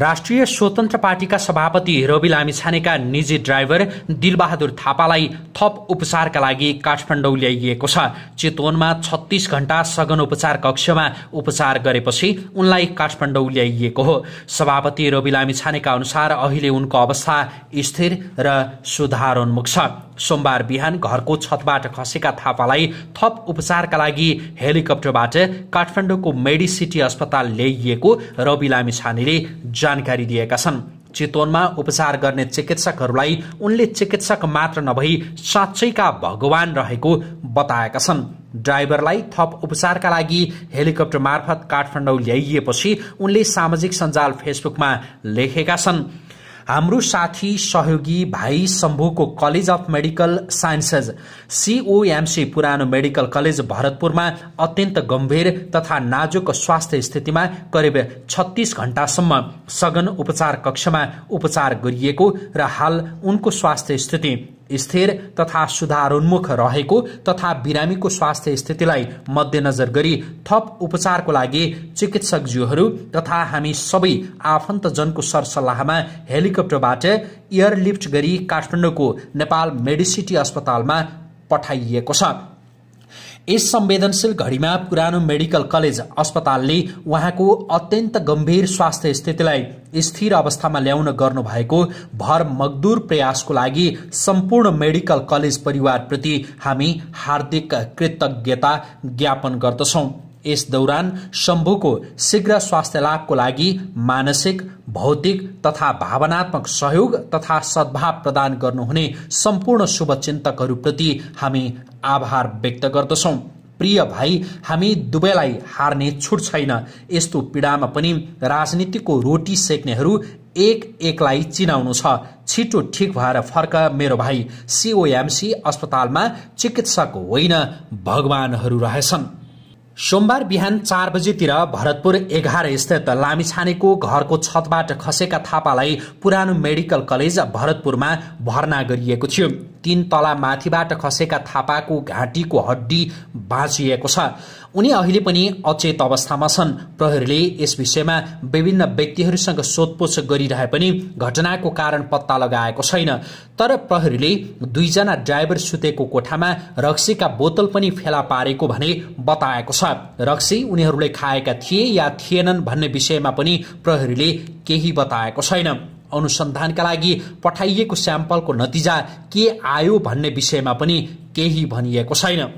राष्ट्रिय स्वतन्त्र पार्टीका सभापति रवि लामिछानेका निजी ड्राइभर दिलबहादुर थापालाई थप उपचारका लागि काठमाडौँ ल्याइएको छ। चितवनमा 36 घण्टा सघन उपचार कक्षमा उपचार गरेपछि उनलाई काठमाडौँ ल्याइएको हो। सभापति रवि लामिछानेका अनुसार अहिले उनको अवस्था स्थिर र सुधारोन्मुख छ। सोमबार बिहान घरको छतबाट खसेका थापालाई थप उपचारका लागि हेलिकप्टरबाट काठमाडौँको मेडिसिटी अस्पताल ल्याइएको रवि लामिछानेले जानकारी दिएका छन्। चितवनमा उपचार गर्ने चिकित्सकहरूलाई उनले चिकित्सक मात्र नभई साँच्चैका भगवान रहेको बताएका छन्। ड्राइभरलाई थप उपचारका लागि हेलिकप्टर मार्फत काठमाडौँ ल्याइएपछि उनले सामाजिक सञ्जाल फेसबुकमा लेखेका छन्, हाम्रो साथी सहयोगी भाइ शंभूको college of medical science COMC पुरानो मेडिकल कलेज भरतपुरमा अत्यन्त गम्भीर तथा नाजुक स्वास्थ्य स्थितिमा करिब 36 घण्टासम्म सघन उपचार कक्षमा उपचार गरिएको र हाल उनको स्वास्थ्य स्थिति स्थिर तथा सुधारोन्मुख रहेको तथा बिरामीको स्वास्थ्य स्थितिलाई मध्यनजर गरी थप उपचारको लागि चिकित्सकज्यूहरू तथा हामी सबै आफन्तजनको सरसल्लाहमा हेलिकप्टरबाट एयरलिफ्ट गरी काठमाडौँको नेपाल मेडिसिटी अस्पतालमा पठाइएको छ। यस संवेदनशील घडीमा पुरानो मेडिकल कलेज अस्पतालले उहाँको अत्यन्त गम्भीर स्वास्थ्य स्थितिलाई स्थिर अवस्थामा ल्याउन गर्नुभएको भर मजदूर प्रयासको लागि सम्पूर्ण मेडिकल कलेज परिवारप्रति हामी हार्दिक कृतज्ञता ज्ञापन गर्दछौं। यस दौरान शम्भूको शीघ्र स्वास्थ्य लाभको लागि मानसिक, भौतिक तथा भावनात्मक सहयोग तथा सद्भाव प्रदान गर्नुहुने सम्पूर्ण शुभचिन्तकहरूप्रति हामी आभार व्यक्त गर्दछौं। प्रिय भाइ, हामी दुवैलाई हार्ने छुट छैन। यस्तो पीडामा पनि राजनीतिको रोटी सेक्नेहरू एकलाई चिनाउनु छ। छिटो ठिक भएर फर्क मेरो भाइ। सीओएमसी अस्पतालमा चिकित्सक होइन, भगवानहरू रहेछन्। सोमबार बिहान 4 बजेतिर भरतपुर 11 स्थित लामिछानेको घरको छतबाट खसेका थापालाई पुरानो मेडिकल कलेज भरतपुरमा भर्ना गरिएको थियो। 3 तला माथिबाट खसेका थापाको घाँटीको हड्डी भाँचिएको छ। उनी अहिले पनि अचेत अवस्थामा छन्। प्रहरीले यस विषयमा विभिन्न व्यक्तिहरूसँग सोधपुछ गरिरहे पनि घटनाको कारण पत्ता लगाएको छैन। तर प्रहरीले 2 जना ड्राइभर सुतेको कोठामा रक्सीका बोतल पनि फेला पारेको भने बताएको छ। रक्सी उनीहरूले खाएका थिए या थिएनन् भन्ने विषयमा पनि प्रहरीले केही बताएको छैन। अनुसन्धानका लागि पठाइएको स्याम्पलको नतिजा के आयो भन्ने विषयमा पनि केही भनिएको छैन।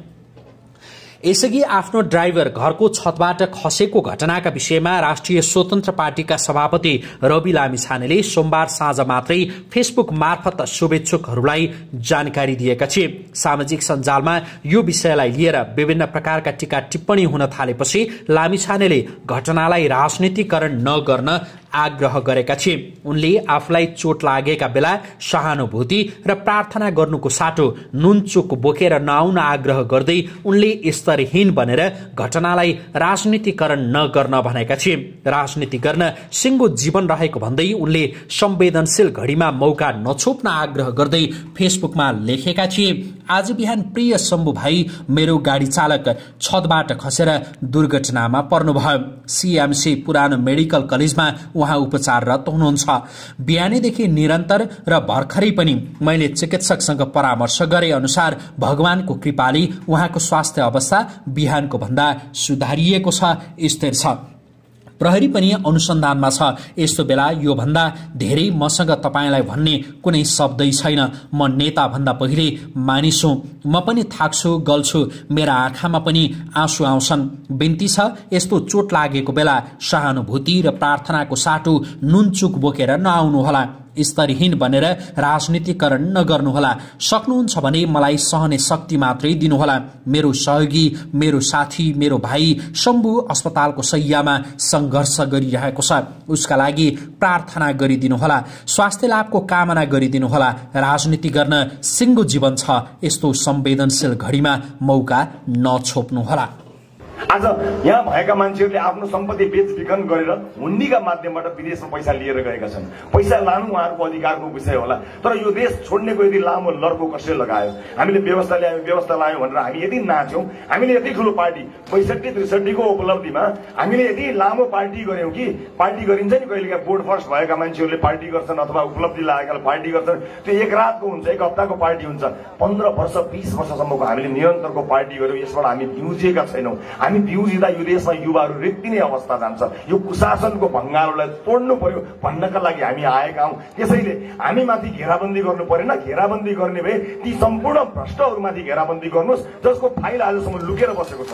यसअघि आफ्नो ड्राइभर घरको छतबाट खसेको घटनाका विषयमा राष्ट्रिय स्वतन्त्र पार्टीका सभापति रवि लामिछानेले सोमबार साँझ मात्रै फेसबुक मार्फत शुभेच्छुकहरूलाई जानकारी दिएका थिए। सामाजिक सञ्जालमा यो विषयलाई लिएर विभिन्न प्रकारका टीका टिप्पणी हुन थालेपछि लामिछानेले घटनालाई राजनीतिकरण नगर्न आग्रह गरेका थिए। उनले आफूलाई चोट लागेका बेला सहानुभूति र प्रार्थना गर्नुको साटो नुनचुक बोकेर नआउन आग्रह गर्दै उनले स्तरहीन बनेर घटनालाई राजनीतिकरण नगर्न भनेका थिए। राजनीति गर्न सिङ्गो जीवन रहेको भन्दै उनले संवेदनशील घडीमा मौका नछोप्न आग्रह गर्दै फेसबुकमा लेखेका थिए, आज बिहान प्रिय शम्भू भाइ, मेरो गाडी चालक छतबाट खसेर दुर्घटनामा पर्नुभयो। सीएमसी पुरानो मेडिकल कलेजमा उहाँ उपचाररत हुनुहुन्छ। बिहानैदेखि निरन्तर र भर्खरै पनि मैले चिकित्सकसँग परामर्श गरे अनुसार भगवानको कृपाले उहाँको स्वास्थ्य अवस्था बिहानको भन्दा सुधारिएको छ, स्थिर छ। प्रहरी पनि अनुसन्धानमा छ। यस्तो बेला यो भन्दा धेरै मसँग तपाईलाई भन्ने कुनै शब्दै छैन। म नेता भन्दा पहिले मानिस हुँ। म पनि थाक्छु, गल्छु, मेरा आँखामा पनि आँसु आउँछन्। बिन्ती छ, यस्तो चोट लागेको बेला सहानुभूति र प्रार्थनाको साटो नुनचुक बोकेर नआउनुहोला। स्तरहीन बनेर राजनीतिकरण नगर्नुहोला। सक्नुहुन्छ भने मलाई सहने शक्ति मात्रै दिनुहोला। मेरो सहयोगी, मेरो साथी, मेरो भाइ शम्भू अस्पतालको शैयामा संघर्ष गरिरहेको छ। उसका लागि प्रार्थना गरिदिनुहोला। स्वास्थ्य लाभको कामना गरिदिनुहोला। राजनीति गर्न सिङ्गो जीवन छ। यस्तो संवेदनशील घडीमा मौका नछोप्नुहोला। आज यहाँ भएका मान्छेहरूले आफ्नो सम्पत्ति बेचबिखन गरेर हुन्डीका माध्यमबाट विदेशमा पैसा लिएर गएका छन्। पैसा लानु उहाँहरूको अधिकारको विषय होला, तर यो देश छोड्नेको यदि लामो लड्को कसले लगायो? हामीले व्यवस्था ल्यायौं, व्यवस्था लायौं भनेर हामी यदि नाच्यौं, हामीले यति ठूलो पार्टी ६२-६३ को उपलब्धिमा हामीले यति लामो पार्टी गर्यौं कि पार्टी गरिन्छ नि कहिलेका बोर्ड फर्स्ट भएका मान्छेहरूले पार्टी गर्छन् अथवा उपलब्धि लागेकाले पार्टी गर्छन्, त्यो एक रातको हुन्छ, एक हप्ताको पार्टी हुन्छ। 15 वर्ष 20 वर्षसम्मको हामीले निरन्तरको पार्टी गर्यौं, यसबाट हामी बिउजिएका छैनौं। हामी बिउजिँदा यो देशमा युवाहरू रिक्तिने अवस्था जान्छ। यो कुशासनको भङ्गारोलाई तोड्नु पर्यो भन्नका लागि हामी आएका हौं। त्यसैले हामी माथि घेराबन्दी गर्नु परेन, घेराबन्दी गर्ने भए ती सम्पूर्ण भ्रष्टहरूमाथि घेराबन्दी गर्नुहोस् जसको फाइल आजसम्म लुकेर बसेको छ।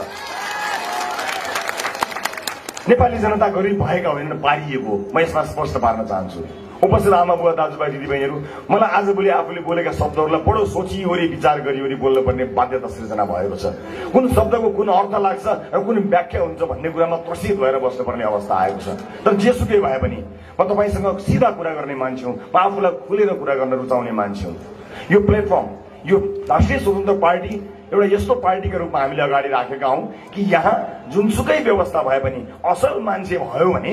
नेपाली जनता गरिब भएका होइन, पारिएको, म यसमा स्पष्ट पार्न चाहन्छु। उपस्थित आमा बुवा दाजुभाइ दिदीबहिनीहरू, मलाई आजभोलि आफूले बोलेका शब्दहरूलाई बडो सोचिओरी विचार गरिओरी बोल्नुपर्ने बाध्यता सृजना भएको छ। कुन शब्दको कुन अर्थ लाग्छ र कुन व्याख्या हुन्छ भन्ने कुरामा त्रसित भएर बस्नुपर्ने अवस्था आएको छ। तर जेसुकै भए पनि म तपाईसँग सिधा कुरा गर्ने मान्छे हुँ, म आफूलाई खुलेर कुरा गर्न रुचाउने मान्छे हुँ। यो प्लेटफर्म, यो राष्ट्रिय स्वतन्त्र पार्टी एउटा यस्तो पार्टीको रूपमा हामीले अगाडि राखेका हौं कि यहाँ जुनसुकै व्यवस्था भए पनि असल मान्छे भयो भने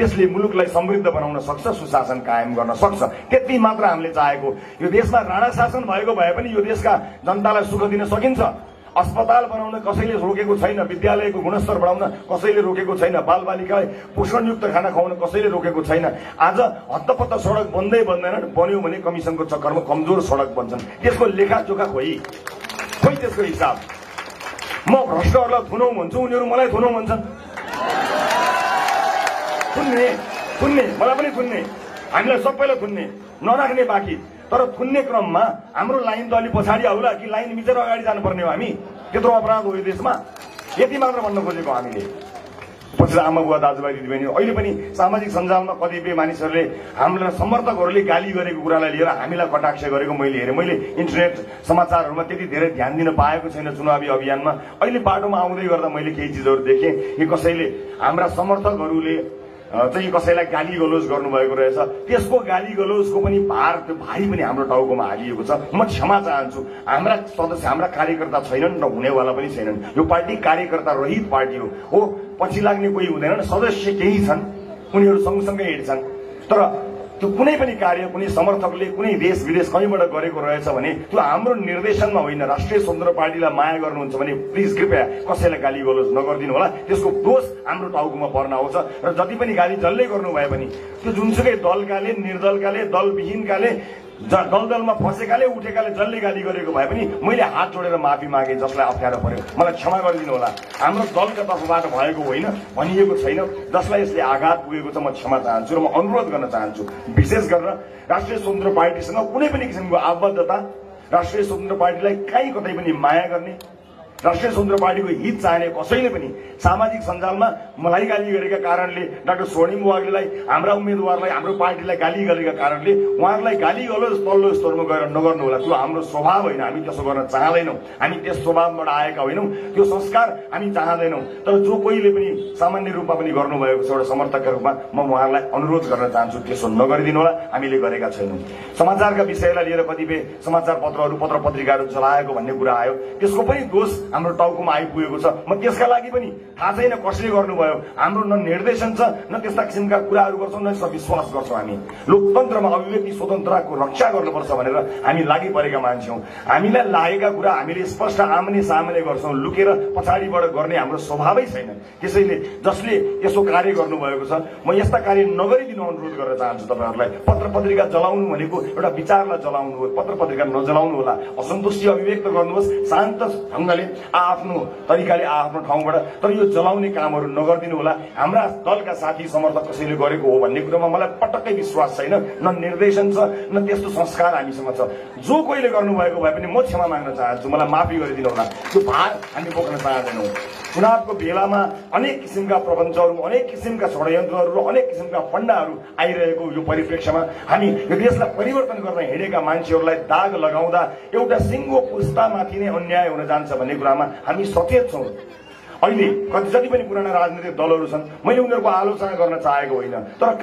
त्यसले मुलुकलाई समृद्ध बनाउन सक्छ, सुशासन कायम गर्न सक्छ। त्यति मात्र हामीले चाहेको। यो देशमा राणा शासन भएको भए पनि यो देशका जनतालाई सुख दिन सकिन्छ। अस्पताल बनाउन कसैले रोकेको छैन, विद्यालयको गुणस्तर बढाउन कसैले रोकेको छैन, बालबालिकालाई पोषणयुक्त खाना खुवाउन कसैले रोकेको छैन। आज हत्तपत्त सडक बन्दै बन्दैन, बन्यो भने कमिसनको चक्करमा कमजोर सडक बन्छन्। त्यसको लेखाजोखा खोइ त्यसको हिसाब। म भ्रष्टहरूलाई थुनौं भन्छु, उनीहरू मलाई थुनौं भन्छन्। थुन्ने मलाई पनि थुन्ने, हामीलाई सबैलाई थुन्ने, नराख्ने बाँकी। तर थुन्ने क्रममा हाम्रो लाइन त अलि पछाडि आउला कि लाइन मिचेर अगाडि जानुपर्ने हो? हामी त्यत्रो अपराध हो यो देशमा? यति मात्र भन्न खोजेको हामीले। पछि आमा बुवा दाजुभाइ दिदीबहिनी, अहिले पनि सामाजिक सञ्जालमा कतिपय मानिसहरूले, हाम्रा समर्थकहरूले गाली गरेको कुरालाई लिएर हामीलाई कटाक्ष गरेको मैले हेरेँ। मैले इन्टरनेट समाचारहरूमा त्यति धेरै ध्यान दिन पाएको छैन चुनावी अभियानमा। अहिले बाटोमा आउँदै गर्दा मैले केही चिजहरू देखेँ कि कसैले, हाम्रा समर्थकहरूले चाहिँ कसैलाई गाली गलोज गर्नुभएको रहेछ। त्यसको गाली गलोजको पनि भार, त्यो भारी पनि हाम्रो टाउकोमा हालिएको छ। म क्षमा चाहन्छु, हाम्रा सदस्य, हाम्रा कार्यकर्ता छैनन् र हुनेवाला पनि छैनन्। यो पार्टी कार्यकर्ता रहित पार्टी हो। पछि लाग्ने कोही हुँदैनन्, सदस्य केही छन्, उनीहरू सँगसँगै हिँड्छन्। तर त्यो कुनै पनि कार्य कुनै समर्थकले कुनै देश विदेश कहीँबाट गरेको रहेछ भने त्यो हाम्रो निर्देशनमा होइन। राष्ट्रिय स्वतन्त्र पार्टीलाई माया गर्नुहुन्छ भने प्लिज कृपया कसैलाई गाली गलोज नगरिदिनु होला। त्यसको दोष हाम्रो टाउकोमा पर्न आउँछ। र जति पनि गाली जसले गर्नु भए पनि त्यो जुनसुकै दलकाले, निर्दलकाले, दलविहीनकाले, दलदलमा फसेकाले, उठेकाले जसले गाली गरेको भए पनि मैले हात जोडेर माफी मागेँ जसलाई अप्ठ्यारो पर्यो, मलाई क्षमा गरिदिनु होला। हाम्रो दलका तर्फबाट भएको होइन, भनिएको छैन। जसलाई यसले आघात पुगेको छ म क्षमा चाहन्छु र म अनुरोध गर्न चाहन्छु, विशेष गरेर राष्ट्रिय स्वतन्त्र पार्टीसँग कुनै पनि किसिमको आबद्धता, राष्ट्रिय स्वतन्त्र पार्टीलाई कहीँ कतै पनि माया गर्ने, राष्ट्रिय स्वतन्त्र पार्टीको हित चाहने कसैले पनि सामाजिक सञ्जालमा मलाई गाली गरेका कारणले, डाक्टर स्वर्णिम वाग्लेलाई, हाम्रा उम्मेदवारलाई, हाम्रो पार्टीलाई गाली गरेका कारणले उहाँहरूलाई गाली गलोज तल्लो स्तरमा गएर नगर्नुहोला। त्यो हाम्रो स्वभाव होइन, हामी त्यसो गर्न चाहँदैनौँ, हामी त्यस स्वभावबाट आएका होइनौँ, त्यो संस्कार हामी चाहँदैनौँ। तर जो कोहीले पनि सामान्य रूपमा पनि गर्नुभएको छ एउटा समर्थकका रूपमा, म उहाँहरूलाई अनुरोध गर्न चाहन्छु त्यसो नगरिदिनुहोला। हामीले गरेका छैनौँ। समाचारका विषयलाई लिएर कतिपय समाचार पत्रहरू, पत्र पत्रिकाहरू चलाएको भन्ने कुरा आयो, त्यसको पनि दोष हाम्रो टाउकोमा आइपुगेको छ। म त्यसका लागि पनि थाहा छैन कसले गर्नुभयो। हाम्रो न निर्देशन छ, न त्यस्ता किसिमका कुराहरू गर्छौँ, न विश्वास गर्छौँ। हामी लोकतन्त्रमा अभिव्यक्ति स्वतन्त्रताको रक्षा गर्नुपर्छ भनेर हामी लागि परेका मान्छे हौँ। हामीलाई लागेका कुरा हामीले स्पष्ट आमने सामने गर्छौँ, लुकेर पछाडिबाट गर्ने हाम्रो स्वभावै छैन। त्यसैले जसले यसो कार्य गर्नुभएको छ, म यस्ता कार्य नगरिदिनु अनुरोध गर्न चाहन्छु तपाईँहरूलाई। पत्र पत्रिका चलाउनु भनेको एउटा विचारलाई चलाउनु हो, पत्र पत्रिका नचलाउनु होला। असन्तुष्टि अभिव्यक्त गर्नुहोस् शान्त ढङ्गले, आफ्नो तरिकाले, आफ्नो ठाउँबाट, तर यो जलाउने कामहरू नगरिदिनु होला। हाम्रा दलका साथी समर्थक कसैले गरेको हो भन्ने कुरामा मलाई पटक्कै विश्वास छैन, न निर्देशन छ, न त्यस्तो संस्कार हामीसँग छ। जो कोहीले गर्नुभएको भए पनि म क्षमा माग्न चाहन्छु, मलाई माफी गरिदिनु होला। त्यो भार हामी बोक्न चाहँदैनौँ। चुनावको बेलामा अनेक किसिमका प्रपञ्चहरू, अनेक किसिमका षड्यन्त्रहरू र अनेक किसिमका फण्डाहरू आइरहेको यो परिप्रेक्ष्यमा हामी यो देशलाई परिवर्तन गर्न हिँडेका मान्छेहरूलाई दाग लगाउँदा एउटा सिङ्गो पुस्तामाथि नै अन्याय हुन जान्छ भन्ने कुरामा हामी सचेत छौँ। अहिले कति जति पनि पुराना राजनीतिक दलहरू छन्, मैले उनीहरूको आलोचना गर्न चाहेको होइन, तर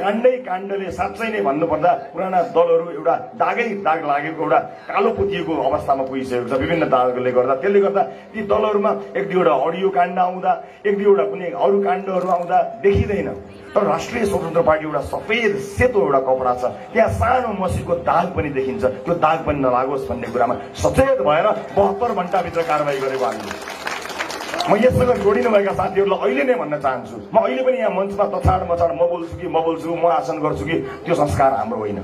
काण्डले साच्चै नै भन्नुपर्दा पुराना दलहरू एउटा दागै दाग लागेको एउटा कालो पुतिएको अवस्थामा पुगिसकेको छ। विभिन्न दलहरूले गर्दा त्यसले गर्दा ती दलहरूमा एक दुईवटा अडियो काण्ड आउँदा, एक दुईवटा कुनै अरू काण्डहरू आउँदा देखिदैन। तर राष्ट्रिय स्वतन्त्र पार्टी एउटा सफेद सेतो एउटा कपडा छ, त्यहाँ सानो मसिको दाग पनि देखिन्छ, त्यो दाग पनि नलागोस् भन्ने कुरामा सचेत भएर 72 घण्टाभित्र कारबाही गरेको हामीले। म यससँग जोडिनु भएका साथीहरूलाई अहिले नै भन्न चाहन्छु, म अहिले पनि यहाँ मञ्चमा तछाड मछाड म बोल्छु कि म आसन गर्छु कि त्यो संस्कार हाम्रो होइन।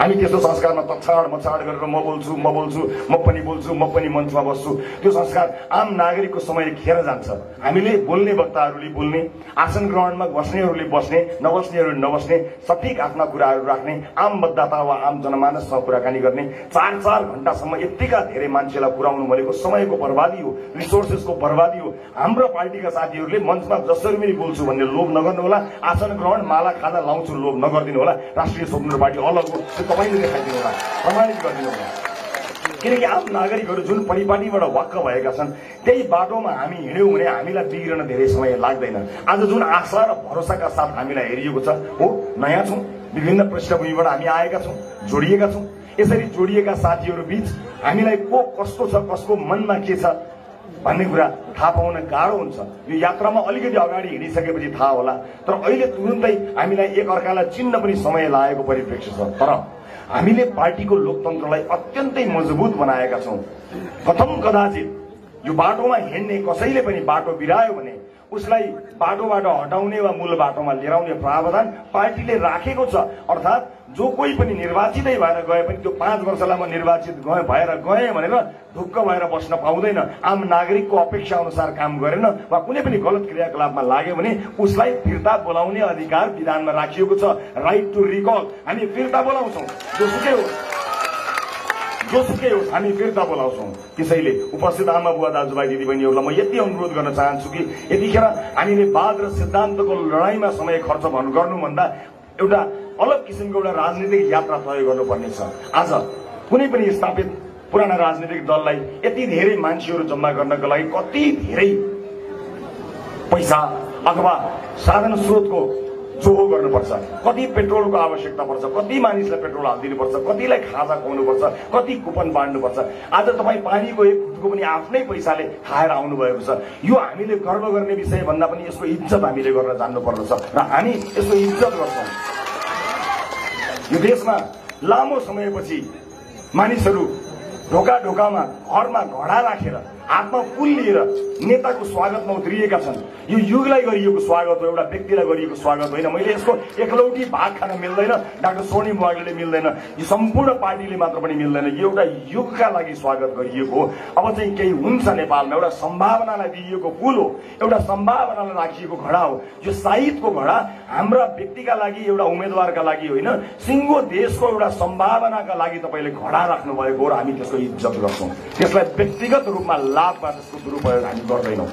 हामी त्यस्तो संस्कारमा तछाड मछाड गरेर म पनि बोल्छु मञ्चमा बस्छु, त्यो संस्कार आम नागरिकको समय खेर जान्छ। हामीले बोल्ने वक्ताहरूले बोल्ने, आसन ग्रहणमा बस्नेहरूले बस्ने, नबस्नेहरूले नबस्ने, सठिक आफ्ना कुराहरू राख्ने, आम मतदाता वा आम जनमानससँग कुराकानी गर्ने, 4-4 घण्टासम्म यतिका धेरै मान्छेलाई पुर्याउनु भनेको समयको बर्बादी हो, रिसोर्सेसको बर्बादी हो। हाम्रो पार्टीका साथीहरूले मञ्चमा जसरी पनि बोल्छु भन्ने लोभ नगर्नु होला, आसन ग्रहण माला खादा लाउँछु लोभ नगर्दिनु होला। राष्ट्रिय स्वतन्त्र पार्टी अलग हो, त्यो तपाईँले देखाइदिनु होला, प्रमाणित गरिदिनु होला। किनकि आम नागरिकहरू जुन परिपाटीबाट वाक्क भएका छन् त्यही बाटोमा हामी हिँड्यौँ भने हामीलाई बिग्रन धेरै समय लाग्दैन। आज जुन आशा र भरोसाका साथ हामीलाई हेरिएको छ, हो नयाँ छौँ, विभिन्न पृष्ठभूमिबाट हामी आएका छौँ, जोडिएका छौँ। यसरी जोडिएका साथीहरू बीच हामीलाई को कस्तो छ, कसको मनमा के छ भन्ने कुरा थाहा पाउन गाह्रो हुन्छ। यो यात्रामा अलिकति अगाडि हिँडिसकेपछि थाहा होला, तर अहिले तुरुन्तै हामीलाई एक अर्कालाई चिन्न पनि समय लागेको परिप्रेक्ष्य छ। तर हामीले पार्टीको लोकतन्त्रलाई अत्यन्तै मजबुत बनाएका छौँ। प्रथम कदाचित यो बाटोमा हिँड्ने कसैले पनि बाटो बिरायो भने उसलाई बाटोबाट हटाउने वा मूल बाटोमा लिएर आउने प्रावधान पार्टीले राखेको छ। अर्थात् जो कोही पनि निर्वाचितै भएर गए पनि त्यो 5 वर्षलाई म निर्वाचित भएर गएँ भनेर ढुक्क भएर बस्न पाउँदैन। आम नागरिकको अपेक्षा अनुसार काम गरेन वा कुनै पनि गलत क्रियाकलापमा लाग्यो भने उसलाई फिर्ता बोलाउने अधिकार विधानमा राखिएको छ। राइट टु रिकल, हामी फिर्ता बोलाउँछौँ, जोसुकै होस् हामी फिर्ता बोलाउँछौँ। त्यसैले उपस्थित आमा बुवा दाजुभाइ दिदीबहिनीहरूलाई म यति अनुरोध गर्न चाहन्छु कि यतिखेर हामीले वाद र सिद्धान्तको लडाईँमा समय खर्च गर्नुभन्दा एउटा अलग किसिमको एउटा राजनीतिक यात्रा तय गर्नुपर्नेछ। आज कुनै पनि स्थापित पुराना राजनीतिक दललाई यति धेरै मान्छेहरू जम्मा गर्नको लागि कति धेरै पैसा अथवा साधन स्रोतको जोहो गर्नुपर्छ, कति पेट्रोलको आवश्यकता पर्छ, कति मानिसलाई पेट्रोल हालिदिनुपर्छ, कतिलाई खाजा खुवाउनुपर्छ, कति कुपन बाँड्नुपर्छ। आज तपाईँ पानीको एक खुट्टको पनि आफ्नै पैसाले खाएर आउनुभएको छ। यो हामीले गर्व गर्ने विषय भन्दा पनि यसको इज्जत हामीले गर्न जान्नुपर्दछ र हामी यसको इज्जत गर्छौँ। यो देशमा लामो समयपछि मानिसहरू ढोका ढोकामा घरमा घडा राखेर हातमा फूल लिएर नेताको स्वागतमा उत्रिएका छन्। यो युगलाई गरिएको स्वागत हो, एउटा व्यक्तिलाई गरिएको स्वागत होइन। मैले यसको एकलौटी भाग खान मिल्दैन, डाक्टर स्वर्णिम वाग्ले मिल्दैन, यो सम्पूर्ण पार्टीले मात्र पनि मिल्दैन। यो एउटा युगका लागि स्वागत गरिएको हो। अब चाहिँ केही हुन्छ नेपालमा, एउटा सम्भावनालाई दिइएको फूल हो, एउटा सम्भावनालाई राखिएको घडा हो। यो साहित्यको घडा हाम्रा व्यक्तिका लागि, एउटा उम्मेदवारका लागि होइन, सिङ्गो देशको एउटा सम्भावनाका लागि तपाईँले घडा राख्नुभएको हो र हामी त्यसको इज्जत गर्छौँ। त्यसलाई व्यक्तिगत रूपमा लाभमा त्यसको दुरुपयोग हामी गर्दैनौँ।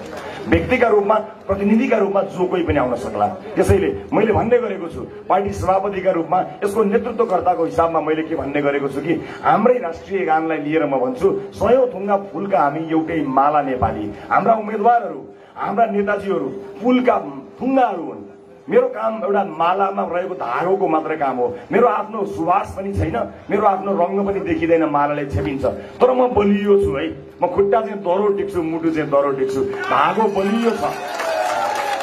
व्यक्तिका रूपमा, प्रतिनिधिका रूपमा जो कोही पनि आउन सक्ला। त्यसैले मैले भन्ने गरेको छु, पार्टी सभापतिका रूपमा, यसको नेतृत्वकर्ताको हिसाबमा मैले के भन्ने गरेको छु कि हाम्रै राष्ट्रिय गानलाई लिएर म भन्छु, सयौं थुङ्गा फुलका हामी एउटै माला नेपाली। हाम्रा उम्मेदवारहरू, हाम्रा नेताजीहरू फुलका थुङ्गाहरू हुन्। मेरो काम एउटा मालामा रहेको धागोको मात्रै काम हो। मेरो आफ्नो सुवास पनि छैन, मेरो आफ्नो रङ्ग पनि देखिँदैन, मालाले छेपिन्छ। तर म बलियो छु है, म खुट्टा चाहिँ दह्रो टिक्छु, मुटु चाहिँ दह्रो टिक्छु, धागो बलियो छ।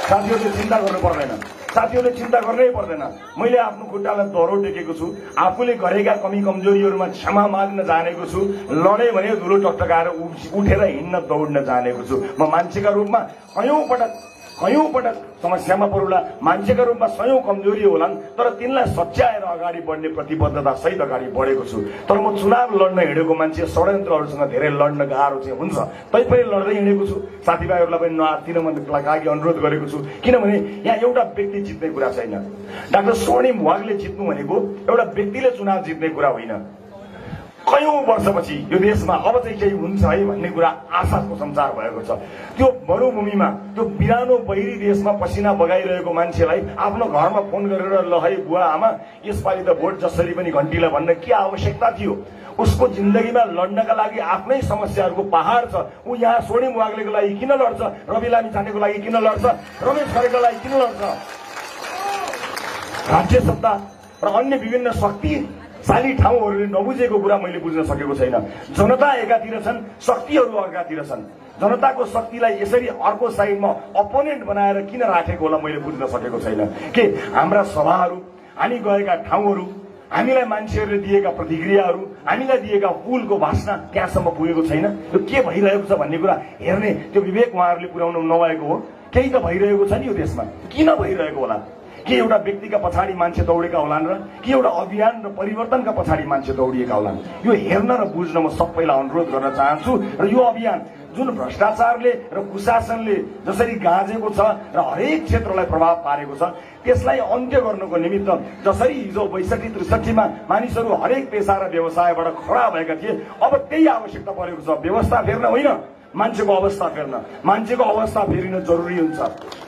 साथीहरूले चिन्ता गर्नु पर्दैन, साथीहरूले चिन्ता गर्नै पर्दैन। मैले आफ्नो खुट्टालाई दह्रो टेकेको छु, आफूले गरेका कमी कमजोरीहरूमा क्षमा माग्न जानेको छु, लडे भने धुलो टकटकाएर उठेर हिँड्न दौड्न जानेको छु। म मान्छेका रूपमा कयौँ पटक समस्यामा परुला, मान्छेका रूपमा सयौं कमजोरी होलान्, तर तिनलाई सच्याएर अगाडि बढ्ने प्रतिबद्धता सहित अगाडि बढेको छु। तर म चुनाव लड्न हिँडेको मान्छे षड्यन्त्रहरूसँग धेरै लड्न गाह्रो चाहिँ हुन्छ, तैपनि लड्दै हिँडेको छु। साथीभाइहरूलाई पनि नआत्तिन मैले लागि अनुरोध गरेको छु, किनभने यहाँ एउटा व्यक्ति जित्ने कुरा छैन। डाक्टर स्वर्णिम वाग्ले जित्नु भनेको एउटा व्यक्तिले चुनाव जित्ने कुरा होइन। कयौं वर्षपछि यो देशमा अब चाहिँ केही हुन्छ है भन्ने कुरा आशाको संचार भएको छ। त्यो मरुभूमिमा त्यो बिरानो बहिरी देशमा पसिना बगाइरहेको मान्छेलाई आफ्नो घरमा फोन गरेर ल है बुवा आमा यसपालि त भोट जसरी पनि घण्टीला भन्न के आवश्यकता थियो। उसको जिन्दगीमा लड्नका लागि आफ्नै समस्याहरूको पहाड छ। ऊ यहाँ स्वर्णिम वाग्लेको लागि किन लड्छ, रवि लामिछानेको लागि किन लड्छ, रमेश खरेलको लागि किन लड्छ। राज्य सत्ता र अन्य विभिन्न शक्तिशाली ठाउँहरूले नबुझेको कुरा मैले बुझ्न सकेको छैन। जनता एकातिर छन्, शक्तिहरू अर्कातिर छन्। जनताको शक्तिलाई यसरी अर्को साइडमा अपोनेन्ट बनाएर किन राखेको होला मैले बुझ्न सकेको छैन। के हाम्रा सभाहरू, हामी गएका ठाउँहरू, हामीलाई मान्छेहरूले दिएका प्रतिक्रियाहरू, हामीलाई दिएका फूलको भाषा त्यहाँसम्म पुगेको छैन? यो के भइरहेको छ भन्ने कुरा हेर्ने त्यो विवेक उहाँहरूले पुर्याउनु नभएको हो। केही त भइरहेको छ नि यो देशमा, किन भइरहेको होला? के एउटा व्यक्तिका पछाडि मान्छे दौडेका होलान् र के एउटा अभियान र परिवर्तनका पछाडि मान्छे दौडिएका होलान्? यो हेर्न र बुझ्न म सबैलाई अनुरोध गर्न चाहन्छु। र यो अभियान जुन भ्रष्टाचारले र कुशासनले जसरी गाजेको छ र हरेक क्षेत्रलाई प्रभाव पारेको छ, त्यसलाई अन्त्य गर्नको निमित्त जसरी हिजो ६२-६३मा मानिसहरू हरेक पेशा र व्यवसायबाट खडा भएका थिए, अब त्यही आवश्यकता परेको छ। व्यवस्था फेर्न होइन, मान्छेको अवस्था फेर्न। मान्छेको अवस्था फेरिन जरुरी हुन्छ।